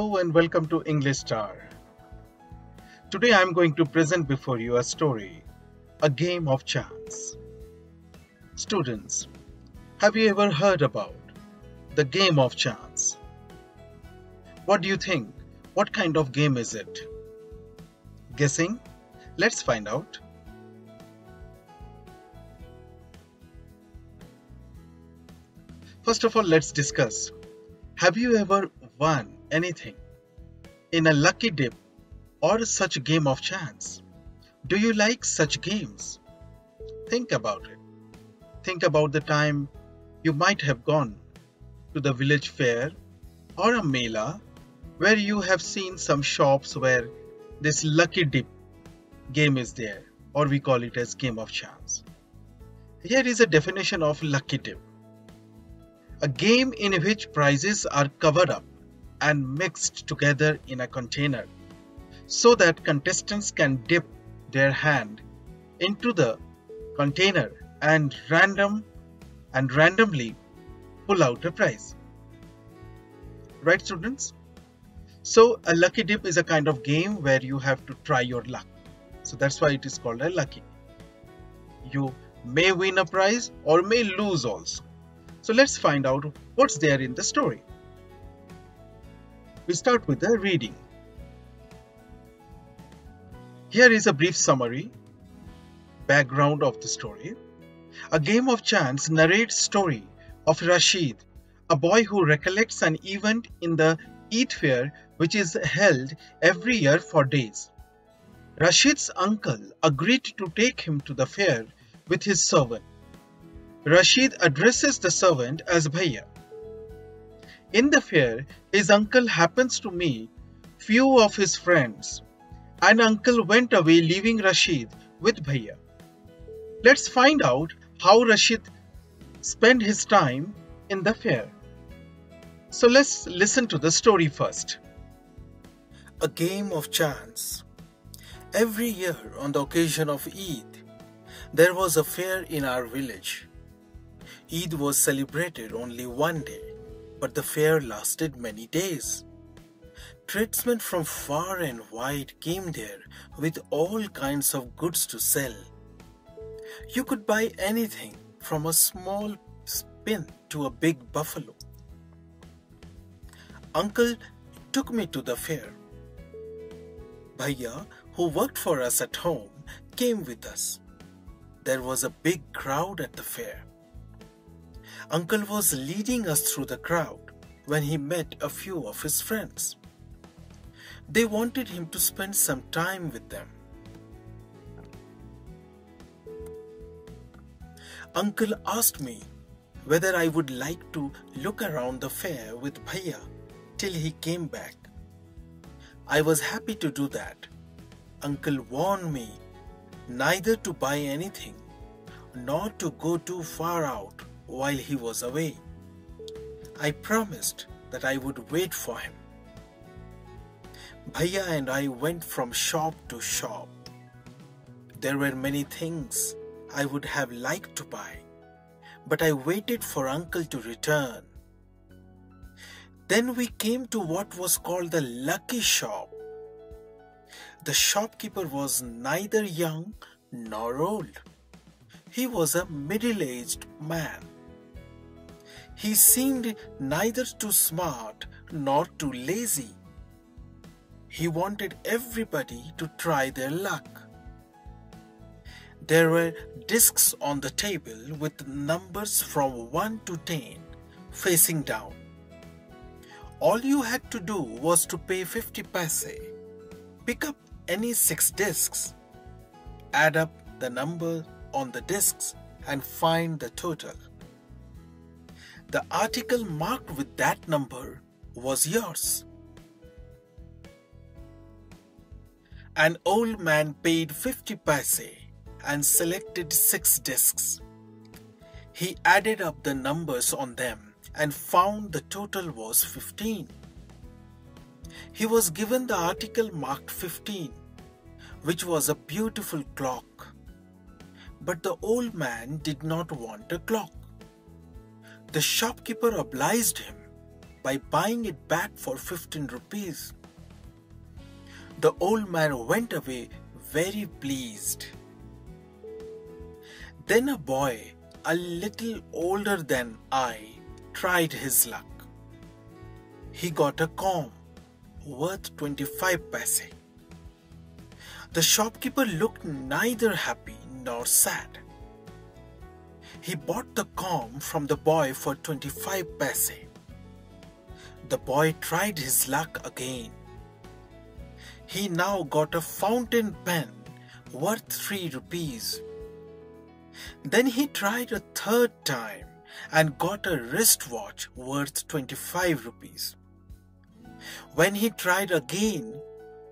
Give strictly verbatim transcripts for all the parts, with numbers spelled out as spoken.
Hello and welcome to English Star. Today I am going to present before you a story, A Game of Chance. Students, have you ever heard about the Game of Chance? What do you think? What kind of game is it? Guessing? Let's find out. First of all, let's discuss. Have you ever won anything in a lucky dip or such a game of chance? Do you like such games? Think about it. Think about the time you might have gone to the village fair or a mela where you have seen some shops where this lucky dip game is there, or we call it as game of chance. Here is a definition of lucky dip. A game in which prizes are covered up and mixed together in a container so that contestants can dip their hand into the container and random and randomly pull out a prize. Right, students? So a lucky dip is a kind of game where you have to try your luck. So that's why it is called a lucky. You may win a prize or may lose also. So let's find out what's there in the story. We start with the reading. Here is a brief summary, background of the story. A Game of Chance narrates story of Rashid, a boy who recollects an event in the Eid fair which is held every year for days. Rashid's uncle agreed to take him to the fair with his servant. Rashid addresses the servant as Bhaiya. In the fair, his uncle happens to meet few of his friends, and uncle went away leaving Rashid with Bhaiya. Let's find out how Rashid spent his time in the fair. So let's listen to the story first. A Game of Chance. Every year on the occasion of Eid, there was a fair in our village. Eid was celebrated only one day, but the fair lasted many days. Tradesmen from far and wide came there with all kinds of goods to sell. You could buy anything from a small spin to a big buffalo. Uncle took me to the fair. Bhaiya, who worked for us at home, came with us. There was a big crowd at the fair. Uncle was leading us through the crowd when he met a few of his friends. They wanted him to spend some time with them. Uncle asked me whether I would like to look around the fair with Bhaiya till he came back. I was happy to do that. Uncle warned me neither to buy anything nor to go too far out while he was away. I promised that I would wait for him. Bhaiya and I went from shop to shop. There were many things I would have liked to buy, but I waited for uncle to return. Then we came to what was called the lucky shop. The shopkeeper was neither young nor old. He was a middle-aged man. He seemed neither too smart nor too lazy. He wanted everybody to try their luck. There were discs on the table with numbers from one to ten facing down. All you had to do was to pay fifty paise, pick up any six discs, add up the number on the discs and find the total. The article marked with that number was yours. An old man paid fifty paise and selected six discs. He added up the numbers on them and found the total was fifteen. He was given the article marked fifteen, which was a beautiful clock. But the old man did not want a clock. The shopkeeper obliged him by buying it back for fifteen rupees. The old man went away very pleased. Then a boy, a little older than I, tried his luck. He got a comb worth twenty-five paise. The shopkeeper looked neither happy nor sad. He bought the comb from the boy for twenty-five paise. The boy tried his luck again. He now got a fountain pen worth three rupees. Then he tried a third time and got a wristwatch worth twenty-five rupees. When he tried again,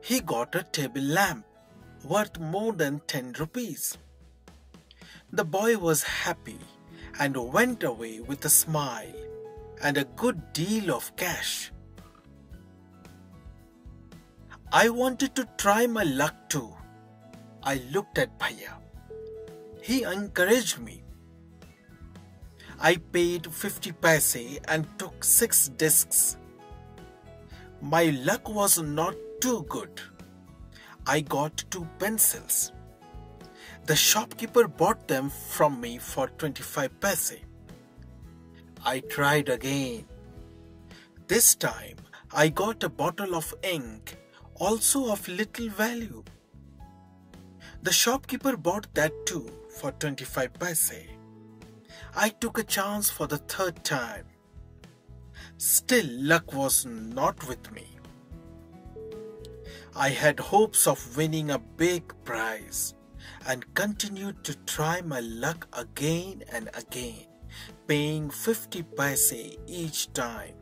he got a table lamp worth more than ten rupees. The boy was happy and went away with a smile and a good deal of cash. I wanted to try my luck too. I looked at Bhaiya. He encouraged me. I paid fifty paise and took six discs. My luck was not too good. I got two pencils. The shopkeeper bought them from me for twenty-five paise. I tried again. This time I got a bottle of ink, also of little value. The shopkeeper bought that too for twenty-five paise. I took a chance for the third time. Still, luck was not with me. I had hopes of winning a big prize and continued to try my luck again and again, paying fifty paise each time.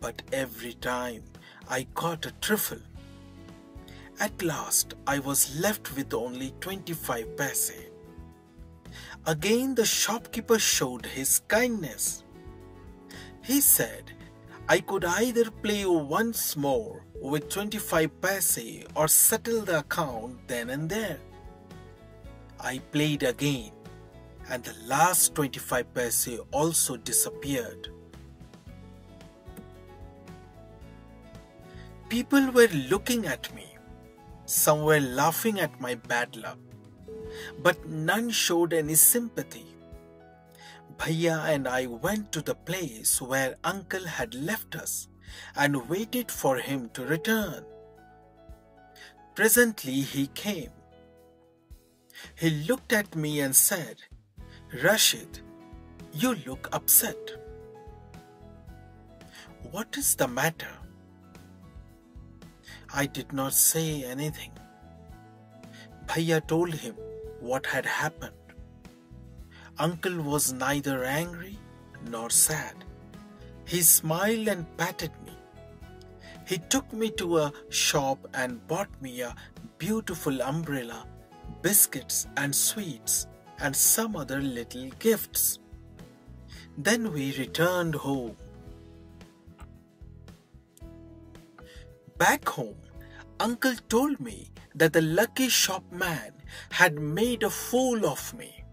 But every time I got a trifle. At last, I was left with only twenty-five paise. Again, the shopkeeper showed his kindness. He said I could either play once more with twenty-five paise or settle the account then and there. I played again, and the last twenty-five paise also disappeared. People were looking at me. Some were laughing at my bad luck, but none showed any sympathy. Bhaiya and I went to the place where uncle had left us and waited for him to return. Presently he came. He looked at me and said, "Rashid, you look upset. What is the matter?" I did not say anything. Bhaiya told him what had happened. Uncle was neither angry nor sad. He smiled and patted me. He took me to a shop and bought me a beautiful umbrella, biscuits and sweets and some other little gifts. Then we returned home. Back home, uncle told me that the lucky shopman had made a fool of me.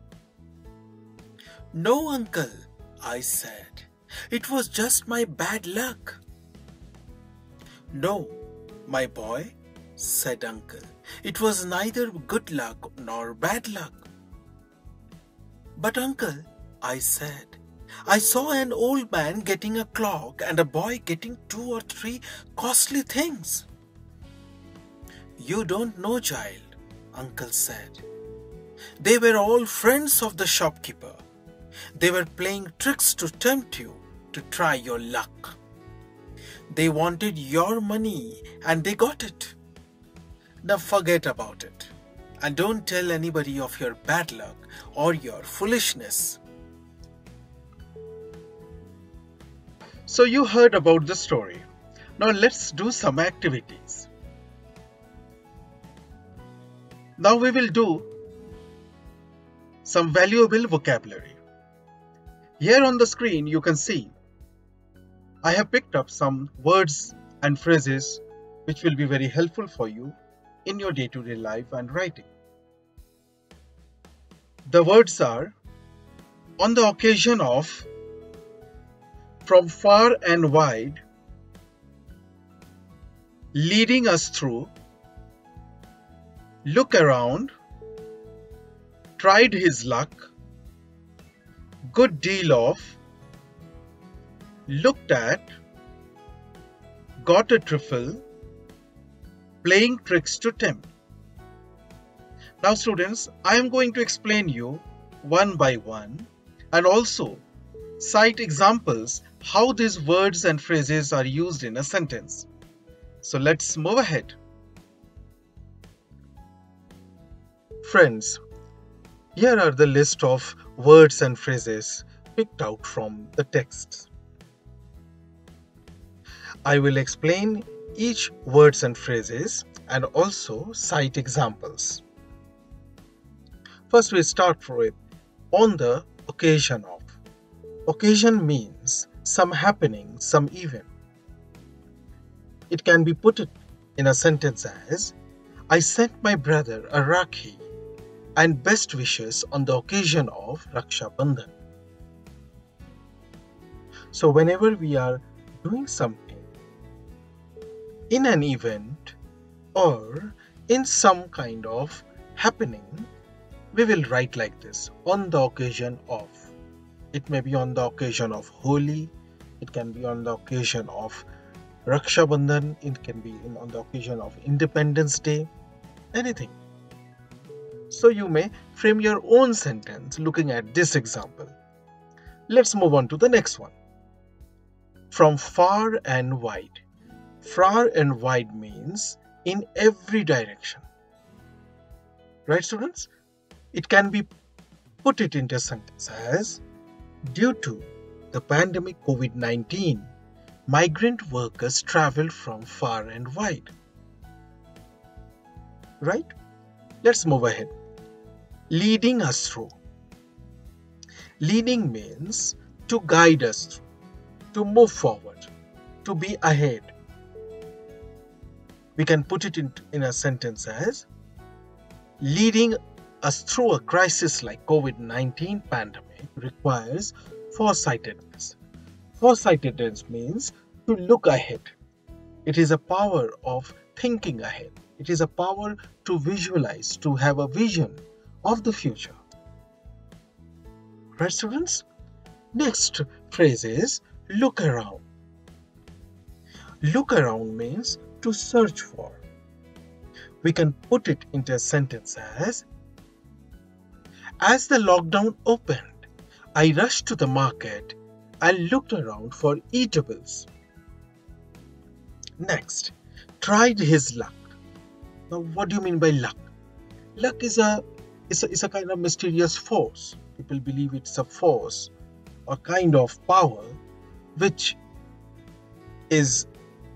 "No, uncle," I said. "It was just my bad luck." "No, my boy," said uncle. "It was neither good luck nor bad luck." "But uncle," I said, "I saw an old man getting a clock and a boy getting two or three costly things." "You don't know, child," uncle said. "They were all friends of the shopkeeper. They were playing tricks to tempt you to try your luck. They wanted your money and they got it. Now forget about it and don't tell anybody of your bad luck or your foolishness." So you heard about the story. Now let's do some activities. Now we will do some valuable vocabulary. Here on the screen you can see I have picked up some words and phrases which will be very helpful for you in your day-to-day life and writing. The words are on the occasion of, from far and wide, leading us through, look around, tried his luck, good deal of, looked at, got a trifle, playing tricks to tempt. Now students, I am going to explain you one by one and also cite examples how these words and phrases are used in a sentence. So let's move ahead. Friends, here are the list of words and phrases picked out from the texts. I will explain each words and phrases and also cite examples. First we start with on the occasion of. Occasion means some happening, some event. It can be put in a sentence as, I sent my brother a Rakhi and best wishes on the occasion of Raksha Bandhan. So whenever we are doing something in an event or in some kind of happening, we will write like this, on the occasion of. It may be on the occasion of Holi, it can be on the occasion of Raksha Bandhan, it can be on the occasion of Independence Day, anything. So you may frame your own sentence looking at this example. Let's move on to the next one. From far and wide. Far and wide means in every direction. Right students? It can be put it into a sentence as, due to the pandemic COVID nineteen, migrant workers travel from far and wide. Right? Let's move ahead. Leading us through. Leading means to guide us through, to move forward, to be ahead. We can put it in, in a sentence as, leading us through a crisis like COVID nineteen pandemic requires foresightedness. Foresightedness means to look ahead. It is a power of thinking ahead. It is a power to visualize, to have a vision of the future. Right students? Next phrase is look around. Look around means to search for. We can put it into a sentence as, as the lockdown opened, I rushed to the market and looked around for eatables. Next, tried his luck. Now, what do you mean by luck? Luck is a, is a, is a kind of mysterious force. People believe it's a force, a kind of power, which is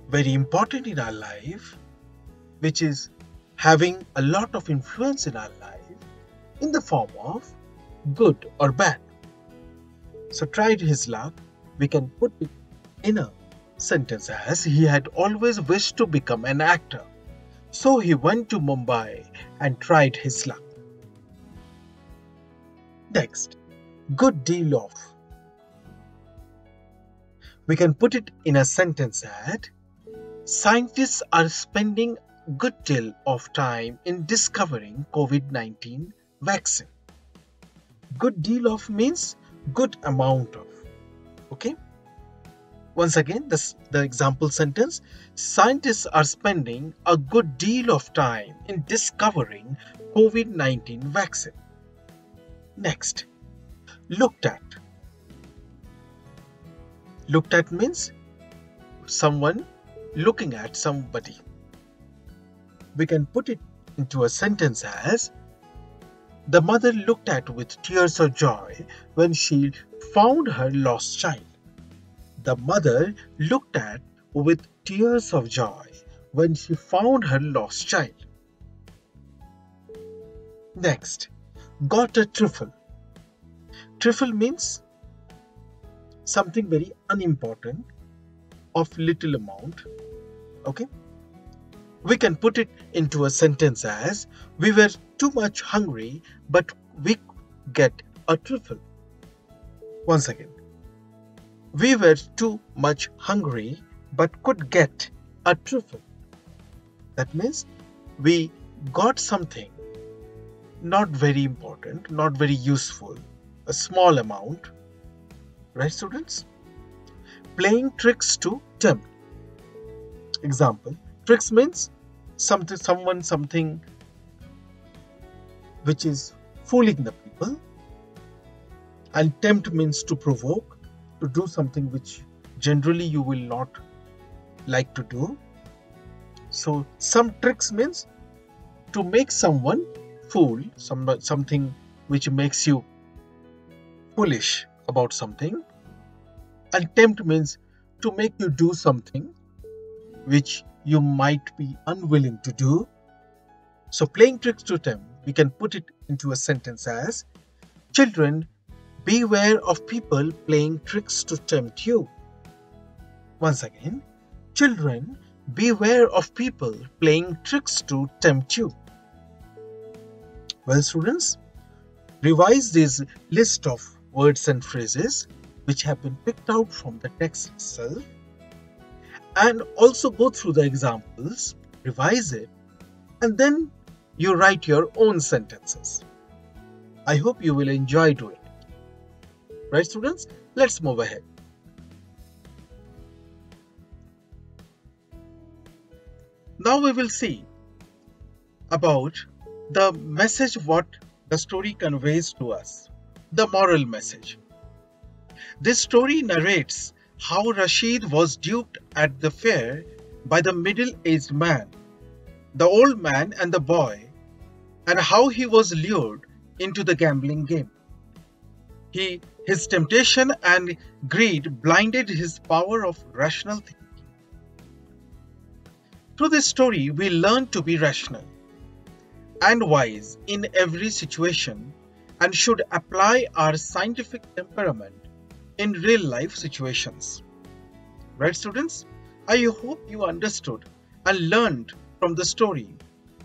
very important in our life, which is having a lot of influence in our life in the form of good or bad. So tried his luck, we can put it in a sentence as, he had always wished to become an actor. So he went to Mumbai and tried his luck. Next, good deal of. We can put it in a sentence that, scientists are spending a good deal of time in discovering COVID nineteen vaccine. Good deal of means good amount of. Okay, once again this the example sentence, scientists are spending a good deal of time in discovering COVID nineteen vaccine. Next, looked at. Looked at means someone looking at somebody. We can put it into a sentence as, the mother looked at with tears of joy when she found her lost child. The mother looked at with tears of joy when she found her lost child. Next, got a trifle. Trifle means something very unimportant, of little amount. Okay? We can put it into a sentence as, we were too much hungry, but we get a trifle. Once again, We were too much hungry but could get a truffle. That means we got something not very important, not very useful, a small amount. Right, students? Playing tricks to tempt. Example, tricks means something, someone, something which is fooling the people, and tempt means to provoke, to do something which generally you will not like to do. So some tricks means to make someone fool, some, something which makes you foolish about something, and tempt means to make you do something which you might be unwilling to do. So playing tricks to tempt, we can put it into a sentence as, children, beware of people playing tricks to tempt you. Once again, children, beware of people playing tricks to tempt you. Well, students, revise this list of words and phrases which have been picked out from the text itself, and also go through the examples, revise it, and then you write your own sentences. I hope you will enjoy doing it. Right, students? Let's move ahead. Now we will see about the message what the story conveys to us, the moral message. This story narrates how Rashid was duped at the fair by the middle-aged man, the old man and the boy, and how he was lured into the gambling game. He, his temptation and greed blinded his power of rational thinking. Through this story, we learn to be rational and wise in every situation and should apply our scientific temperament in real-life situations. Right, students? I hope you understood and learned from the story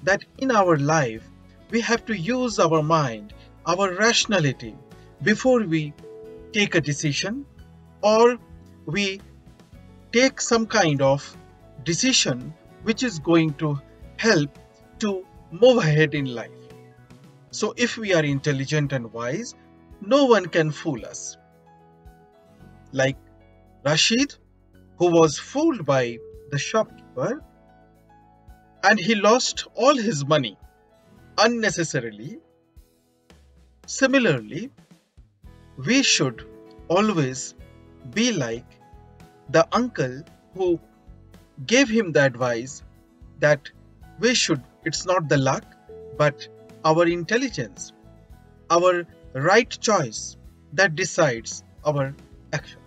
that in our life, we have to use our mind, our rationality before we take a decision or we take some kind of decision which is going to help to move ahead in life. So if we are intelligent and wise, no one can fool us. Like Rashid, who was fooled by the shopkeeper and he lost all his money unnecessarily. Similarly, we should always be like the uncle who gave him the advice that we should, it's not the luck, but our intelligence, our right choice that decides our action.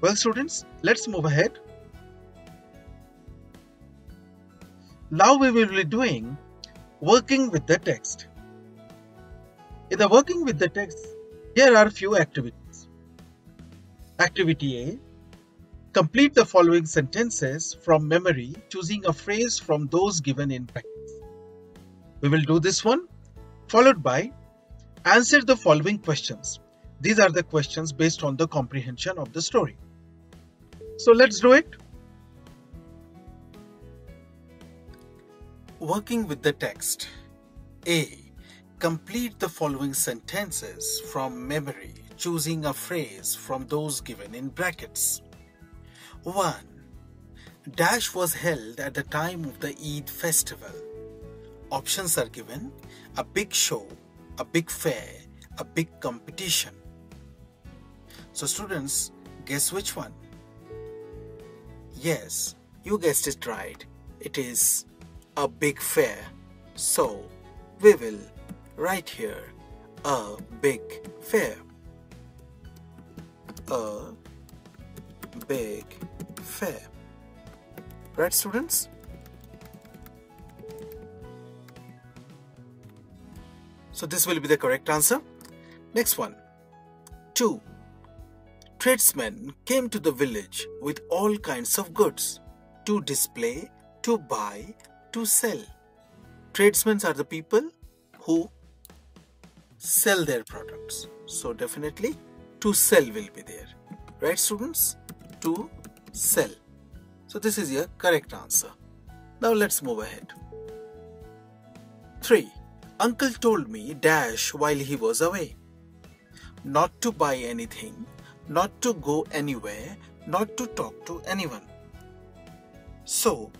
Well, students, let's move ahead. Now we will be doing working with the text. In the working with the text, here are few activities. Activity A. Complete the following sentences from memory, choosing a phrase from those given in practice. We will do this one, followed by answer the following questions. These are the questions based on the comprehension of the story. So let's do it. Working with the text. A. Complete the following sentences from memory, choosing a phrase from those given in brackets. one. Dash was held at the time of the Eid festival. Options are given: a big show, a big fair, a big competition. So students, guess which one? Yes, you guessed it right. It is a big fair. So we will write here a big fair. A big fair. Right, students? So this will be the correct answer. Next one. two. Tradesmen came to the village with all kinds of goods to display, to buy, to sell. Tradesmen are the people who sell their products. So definitely to sell will be there. Right, students? To sell. So this is your correct answer. Now let's move ahead. three. Uncle told me dash while he was away. Not to buy anything, not to go anywhere, not to talk to anyone. So,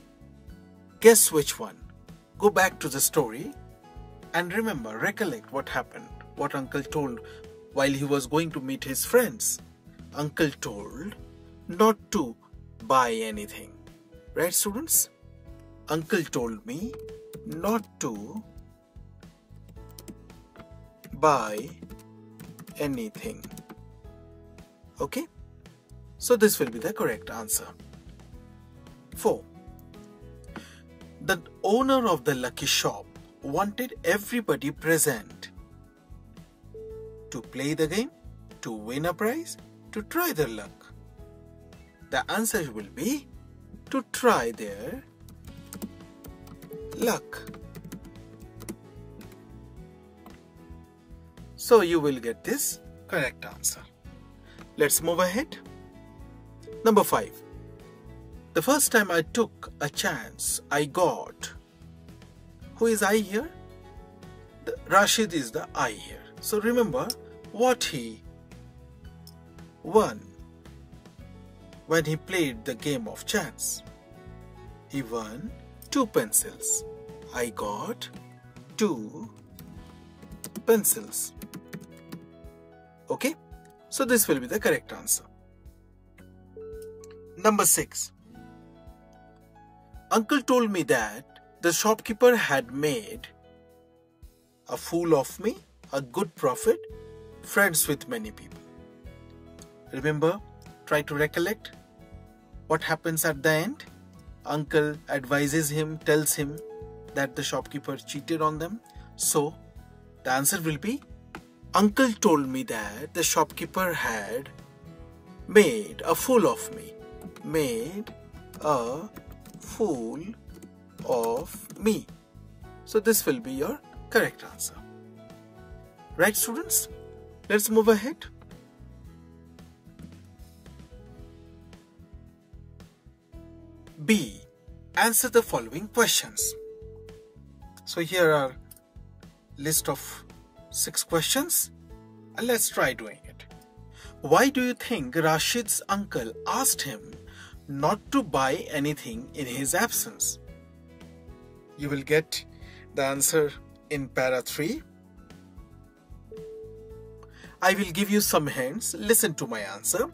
guess which one? Go back to the story and remember, recollect what happened, what uncle told while he was going to meet his friends. Uncle told not to buy anything. Right, students? Uncle told me not to buy anything. Okay? So this will be the correct answer. four. The owner of the lucky shop wanted everybody present to play the game, to win a prize, to try their luck. The answer will be to try their luck. So you will get this correct answer. Let's move ahead. Number five. The first time I took a chance, I got. Who is I here? The Rashid is the I here. So remember what he won when he played the game of chance. He won two pencils. I got two pencils. Okay? So this will be the correct answer. Number six. Uncle told me that the shopkeeper had made a fool of me, a good profit, friends with many people. Remember, try to recollect what happens at the end. Uncle advises him, tells him that the shopkeeper cheated on them. So, the answer will be, uncle told me that the shopkeeper had made a fool of me. Made a fool of me. So this will be your correct answer. Right, students? Let's move ahead. B. Answer the following questions. So here are list of six questions. And let's try doing it. Why do you think Rashid's uncle asked him not to buy anything in his absence? You will get the answer in para three. I will give you some hints. Listen to my answer.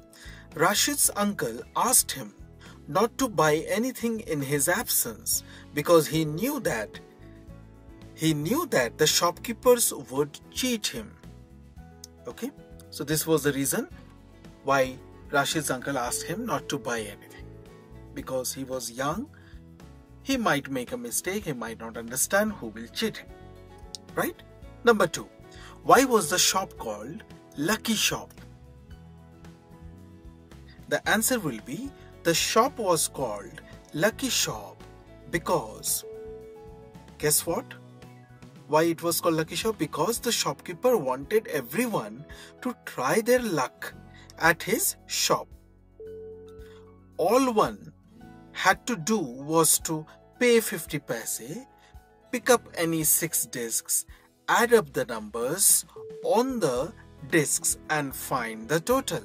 Rashid's uncle asked him not to buy anything in his absence because he knew that he knew that the shopkeepers would cheat him. Okay? So this was the reason why Rashid's uncle asked him not to buy anything. Because he was young, he might make a mistake, he might not understand who will cheat him, right? Number two, why was the shop called Lucky Shop? The answer will be, the shop was called Lucky Shop because, guess what? Why it was called Lucky Shop? Because the shopkeeper wanted everyone to try their luck at his shop. All one had to do was to pay fifty paise, pick up any six discs, add up the numbers on the discs and find the total.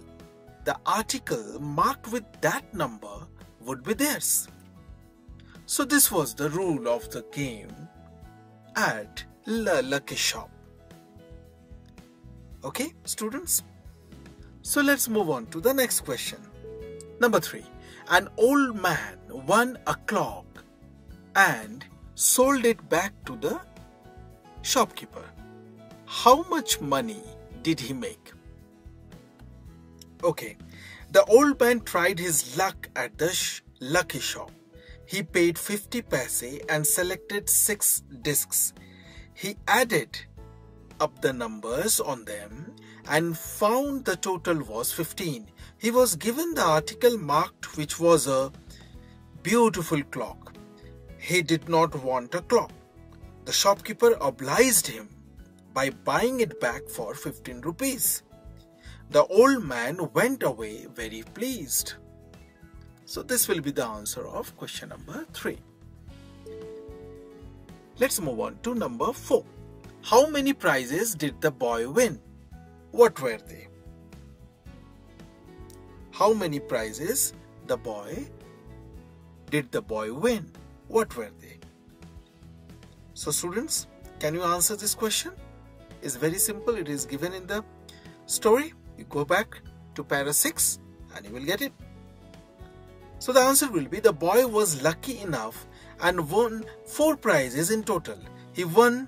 The article marked with that number would be theirs. So this was the rule of the game at the Lucky Shop. Okay, students? So let's move on to the next question. Number three. An old man won a clock and sold it back to the shopkeeper. How much money did he make? Okay, the old man tried his luck at the sh lucky shop. He paid fifty paise and selected six discs. He added up the numbers on them and found the total was fifteen. He was given the article marked, which was a beautiful clock. He did not want a clock. The shopkeeper obliged him by buying it back for fifteen rupees. The old man went away very pleased. So this will be the answer of question number three. Let's move on to number four. How many prizes did the boy win? What were they? How many prizes the boy did the boy win? What were they? So students, can you answer this question? It's very simple. It is given in the story. You go back to para six and you will get it. So the answer will be the boy was lucky enough and won four prizes in total. He won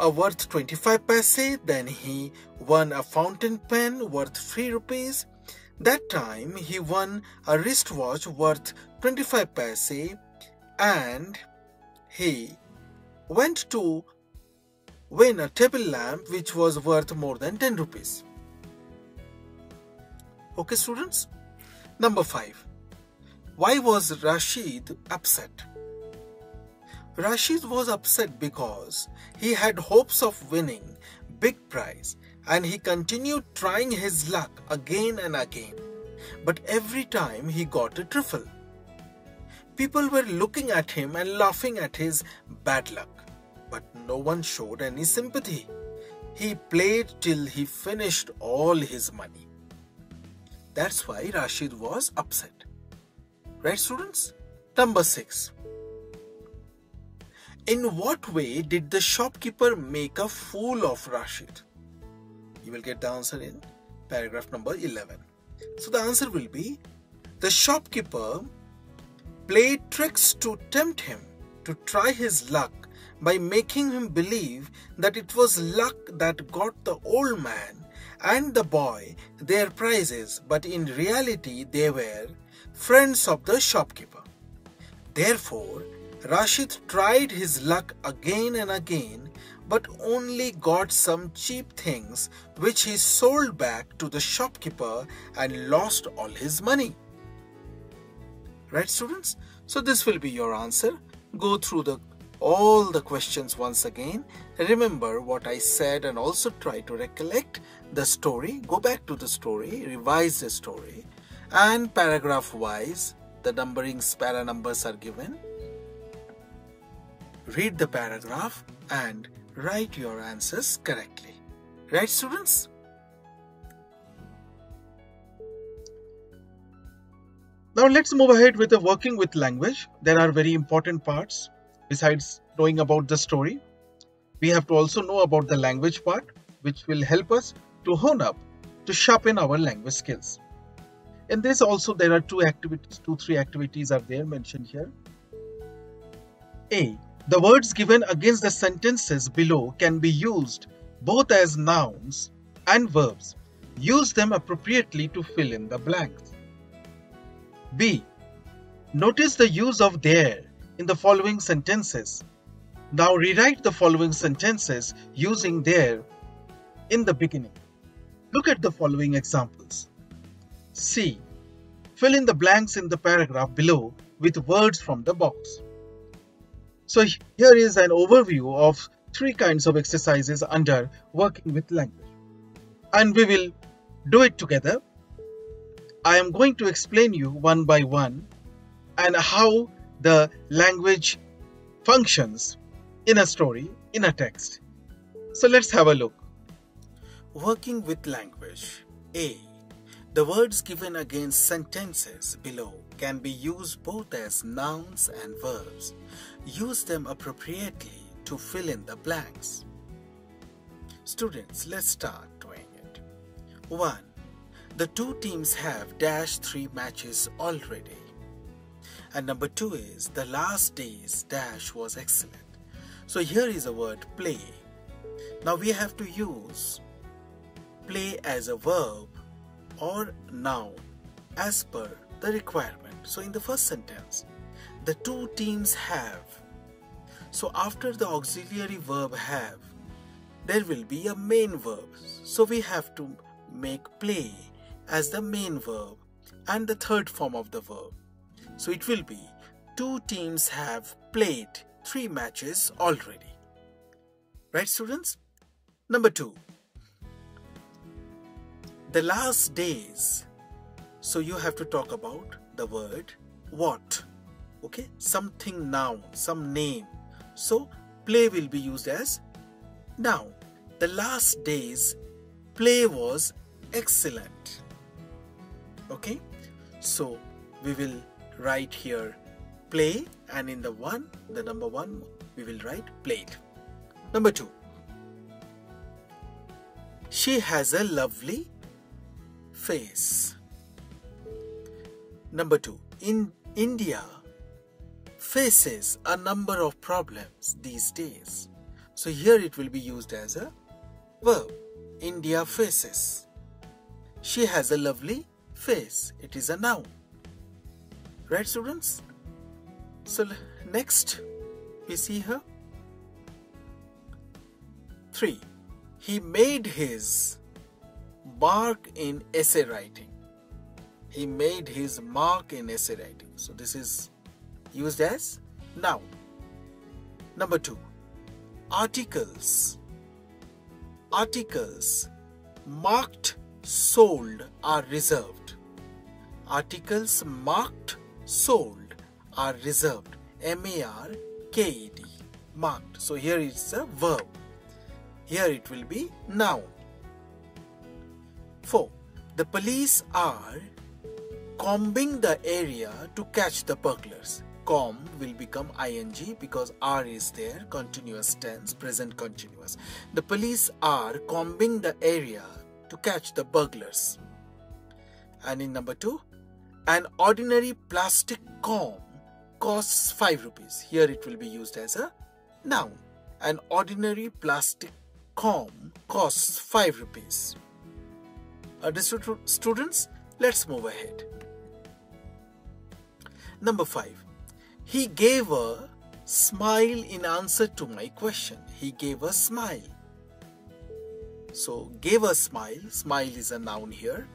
a worth twenty-five paise, then he won a fountain pen worth three rupees. That time he won a wristwatch worth twenty-five paise and he went to win a table lamp which was worth more than ten rupees. Okay students. Number five. Why was Rashid upset? Rashid was upset because he had hopes of winning big prize and he continued trying his luck again and again. But every time he got a trifle. People were looking at him and laughing at his bad luck. But no one showed any sympathy. He played till he finished all his money. That's why Rashid was upset. Right students? Number six. In what way did the shopkeeper make a fool of Rashid? You will get the answer in paragraph number eleven. So the answer will be, the shopkeeper played tricks to tempt him to try his luck by making him believe that it was luck that got the old man and the boy their prizes, but in reality they were friends of the shopkeeper. Therefore, Rashid tried his luck again and again, but only got some cheap things which he sold back to the shopkeeper and lost all his money. Right students? So this will be your answer. Go through the all the questions once again. Remember what I said and also try to recollect the story. Go back to the story, revise the story, and paragraph wise the numberings, para numbers are given. Read the paragraph and write your answers correctly. Right students? Now let's move ahead with the working with language. There are very important parts. Besides knowing about the story, we have to also know about the language part, which will help us to hone up, to sharpen our language skills. In this also there are two activities, two, three activities are there mentioned here. A. The words given against the sentences below can be used both as nouns and verbs. Use them appropriately to fill in the blanks. B. Notice the use of there in the following sentences. Now rewrite the following sentences using there in the beginning. Look at the following examples. C. Fill in the blanks in the paragraph below with words from the box. So here is an overview of three kinds of exercises under working with language. And we will do it together. I am going to explain you one by one and how the language functions in a story, in a text. So let's have a look. Working with language. A. The words given against sentences below can be used both as nouns and verbs. Use them appropriately to fill in the blanks. Students, let's start doing it. one. The two teams have dash three matches already. And number two is, the last day's dash was excellent. So here is a word play. Now we have to use play as a verb or noun as per the requirement. So in the first sentence, the two teams have. So after the auxiliary verb have, there will be a main verb. So we have to make play as the main verb and the third form of the verb. So it will be, two teams have played three matches already. Right students? Number two. the last days. So you have to talk about the word what. Okay, something noun, some name. So play will be used as noun. The last days play was excellent. Okay, so we will write here play, and in the one, the number one, we will write played. Number two, she has a lovely face. Number two, in India faces a number of problems these days. So here it will be used as a verb. India faces. She has a lovely face. It is a noun. Right, students? So next we see her. Three. He made his mark in essay writing. He made his mark in essay writing. So this is used as noun. Number two. Articles. Articles marked sold are reserved. Articles marked sold are reserved. M A R K E D. Marked. So here it's a verb. Here it will be noun. four. The police are combing the area to catch the burglars. Comb will become ing because are is there, continuous tense, present continuous. The police are combing the area to catch the burglars. And in number two, an ordinary plastic comb costs five rupees. Here it will be used as a noun. An ordinary plastic comb costs five rupees. Understood, students? Let's move ahead. Number five. He gave a smile in answer to my question. He gave a smile. So, gave a smile. Smile is a noun here.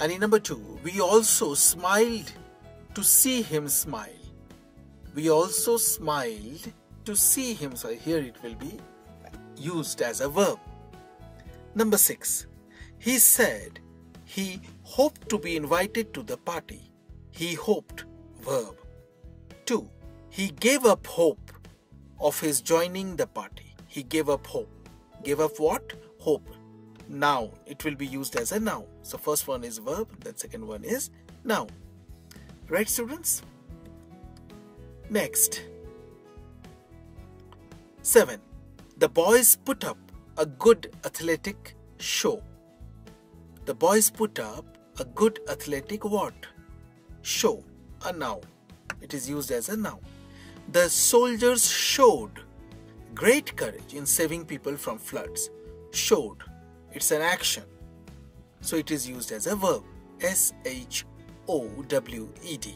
And in number two, we also smiled to see him smile. We also smiled to see him smile. Here it will be used as a verb. Number six. He said he hoped to be invited to the party. He hoped, verb. two. He gave up hope of his joining the party. He gave up hope. Gave up what? Hope. Noun. It will be used as a noun. So first one is verb. That second one is noun. Right, students? Next. seven. The boys put up a good athletic show. The boys put up a good athletic what? Show. A noun. It is used as a noun. The soldiers showed great courage in saving people from floods. Showed. It's an action. So it is used as a verb. S H O W E D.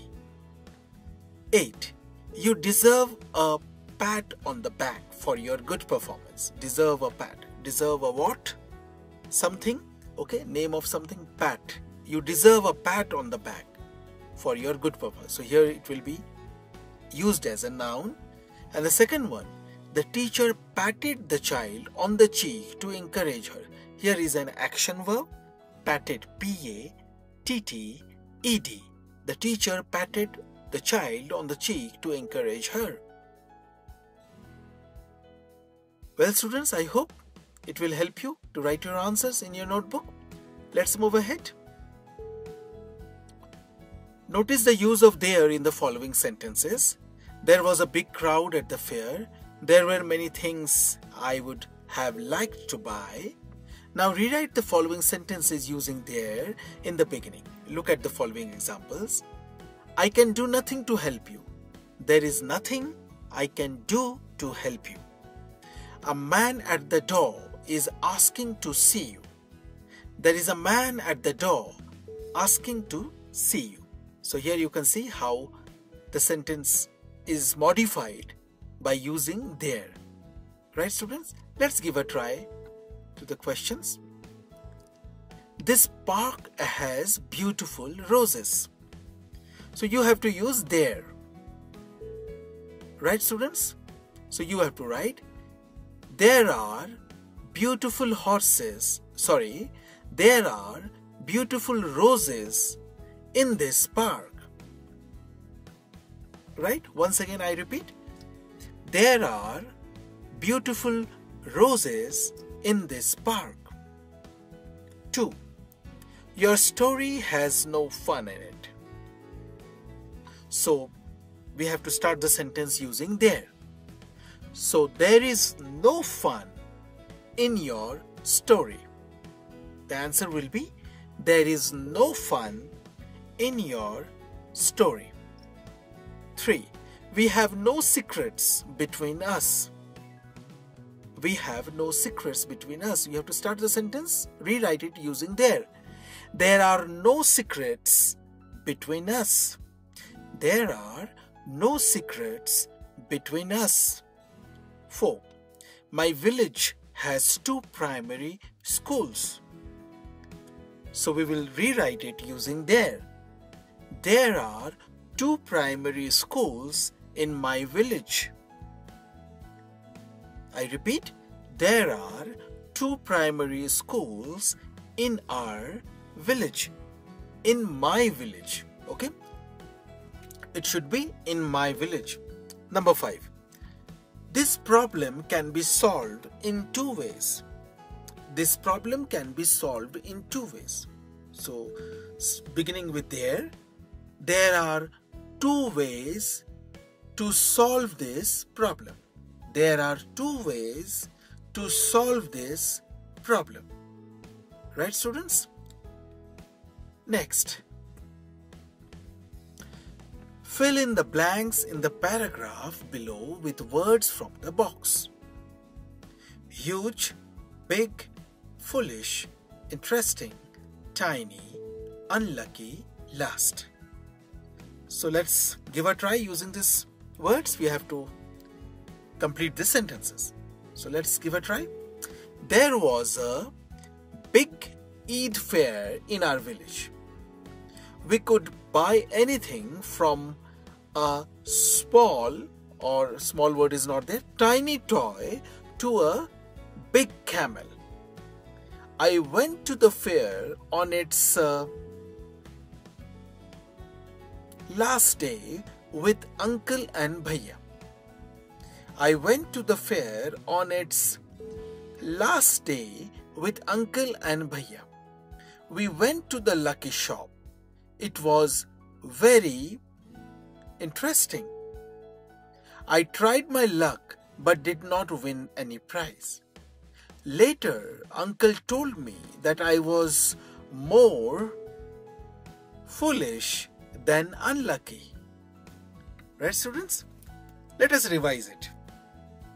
eight. You deserve a pat on the back for your good performance. Deserve a pat. Deserve a what? Something. Okay. Name of something. Pat. You deserve a pat on the back for your good purpose. So here it will be used as a noun. And the second one, the teacher patted the child on the cheek to encourage her. Here is an action verb. Patted. P A T T E D. The teacher patted the child on the cheek to encourage her. Well, students, I hope it will help you to write your answers in your notebook. Let's move ahead. Notice the use of there in the following sentences. There was a big crowd at the fair. There were many things I would have liked to buy. Now rewrite the following sentences using there in the beginning. Look at the following examples. I can do nothing to help you. There is nothing I can do to help you. A man at the door is asking to see you. There is a man at the door asking to see you. So here you can see how the sentence is modified by using there. Right, students? Let's give a try to the questions. This park has beautiful roses. So you have to use there. Right, students? So you have to write, there are beautiful horses, sorry, there are beautiful roses in this park. Right? Once again I repeat, there are beautiful roses in this park. Two. Your story has no fun in it. So we have to start the sentence using there. So there is no fun in your story. The answer will be there is no fun in your story. Three. We have no secrets between us. We have no secrets between us. You have to start the sentence, rewrite it using there. There are no secrets between us. There are no secrets between us. Four. My village has two primary schools. So we will rewrite it using there. There are two primary schools in my village. I repeat, there are two primary schools in our village. In my village, okay? It should be in my village. Number five. This problem can be solved in two ways. This problem can be solved in two ways. So, beginning with there, there are two ways to solve this problem. There are two ways to solve this problem. Right, students? Next. Fill in the blanks in the paragraph below with words from the box. Huge, big, foolish, interesting, tiny, unlucky, last. So let's give a try using these words. We have to complete these sentences. So let's give a try. There was a big Eid fair in our village. We could buy anything from a small, or small word is not there, tiny toy to a big camel. I went to the fair on its uh, last day with Uncle and Bhaiya. I went to the fair on its last day with Uncle and Bhaiya. We went to the lucky shop. It was very interesting. I tried my luck but did not win any prize. Later, Uncle told me that I was more foolish than unlucky. Right, students? Let us revise it.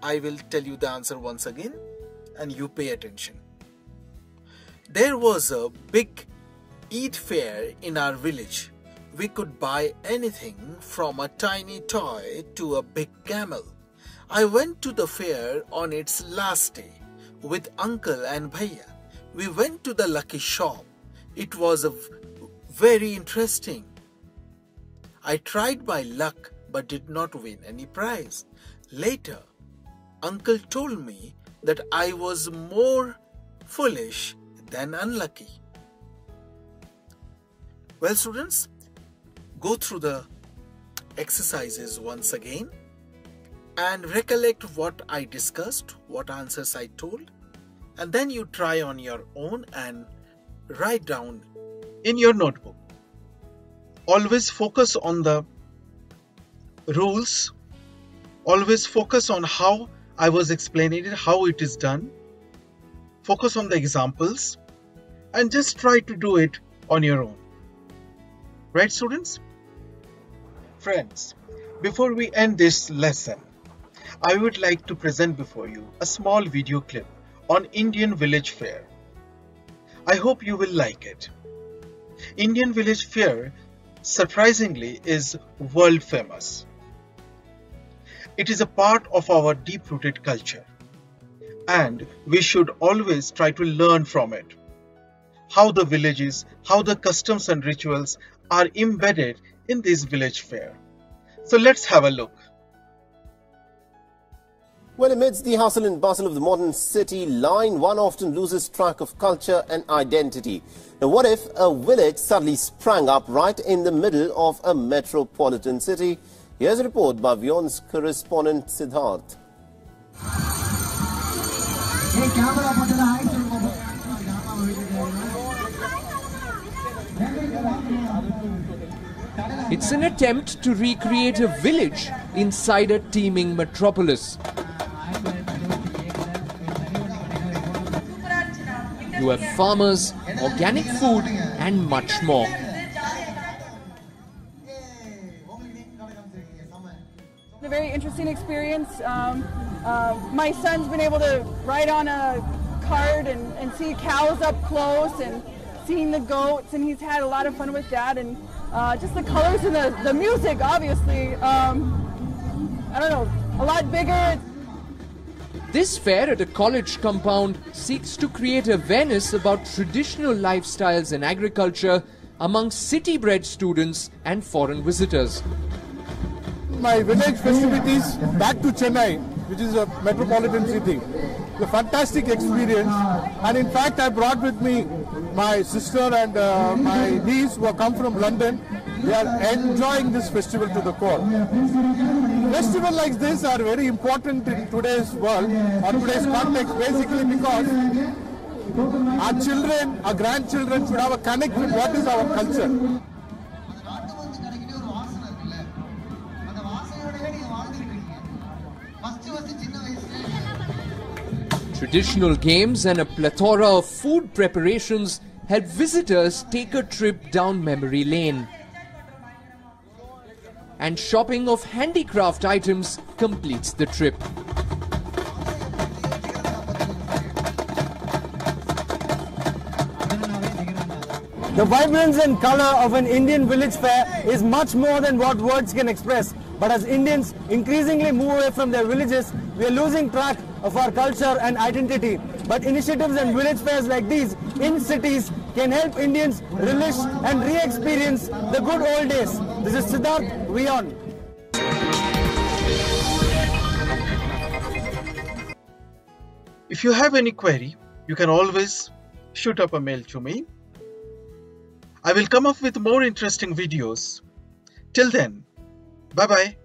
I will tell you the answer once again and you pay attention. There was a big Eid fair in our village. We could buy anything from a tiny toy to a big camel. I went to the fair on its last day with Uncle and Bhaiya. We went to the lucky shop. It was a very interesting. I tried my luck but did not win any prize. Later, Uncle told me that I was more foolish than unlucky. Well, students, go through the exercises once again and recollect what I discussed, what answers I told, and then you try on your own and write down in your notebook. Always focus on the rules. Always focus on how I was explaining it, how it is done. Focus on the examples and just try to do it on your own. Right, students? Friends, before we end this lesson, I would like to present before you a small video clip on Indian Village Fair. I hope you will like it. Indian Village Fair, surprisingly, is world famous. It is a part of our deep-rooted culture, and we should always try to learn from it. How the villages, how the customs and rituals are embedded in this village fair. So let's have a look. Well, amidst the hustle and bustle of the modern city line, one often loses track of culture and identity. Now, what if a village suddenly sprang up right in the middle of a metropolitan city? Here's a report by Vion's correspondent Siddharth. It's an attempt to recreate a village inside a teeming metropolis. You have farmers, organic food and much more. It's a very interesting experience. Um, uh, my son's been able to ride on a cart and, and see cows up close and seeing the goats, and he's had a lot of fun with that, and uh, just the colors and the, the music, obviously. Um, I don't know, a lot bigger. This fair at a college compound seeks to create awareness about traditional lifestyles and agriculture among city-bred students and foreign visitors. My village festivities back to Chennai, which is a metropolitan city. A fantastic experience, and in fact I brought with me my sister and uh, my niece who have come from London. They are enjoying this festival to the core. Festivals like this are very important in today's world, or today's context, basically because our children, our grandchildren should have a connect with what is our culture. Traditional games and a plethora of food preparations help visitors take a trip down memory lane. And shopping of handicraft items completes the trip. The vibrance and color of an Indian village fair is much more than what words can express. But as Indians increasingly move away from their villages, we are losing track of our culture and identity. But initiatives and village fairs like these in cities can help Indians relish and re-experience the good old days. This is Siddharth, Vion. If you have any query, you can always shoot up a mail to me. I will come up with more interesting videos. Till then, bye-bye.